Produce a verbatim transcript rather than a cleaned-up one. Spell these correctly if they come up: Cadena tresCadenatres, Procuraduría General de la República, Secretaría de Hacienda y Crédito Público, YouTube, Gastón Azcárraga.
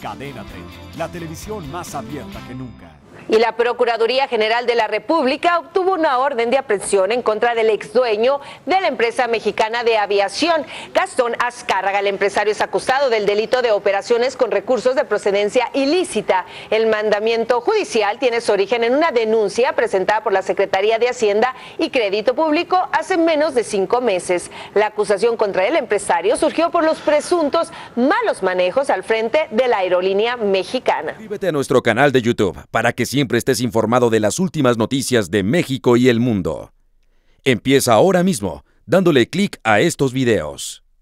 Cadena tres, la televisión más abierta que nunca. Y la Procuraduría General de la República obtuvo una orden de aprehensión en contra del ex dueño de la empresa mexicana de aviación, Gastón Azcárraga. El empresario es acusado del delito de operaciones con recursos de procedencia ilícita. El mandamiento judicial tiene su origen en una denuncia presentada por la Secretaría de Hacienda y Crédito Público hace menos de cinco meses. La acusación contra el empresario surgió por los presuntos malos manejos al frente de la aerolínea mexicana. Suscríbete a nuestro canal de YouTube para que siempre estés informado de las últimas noticias de México y el mundo. Empieza ahora mismo dándole clic a estos videos.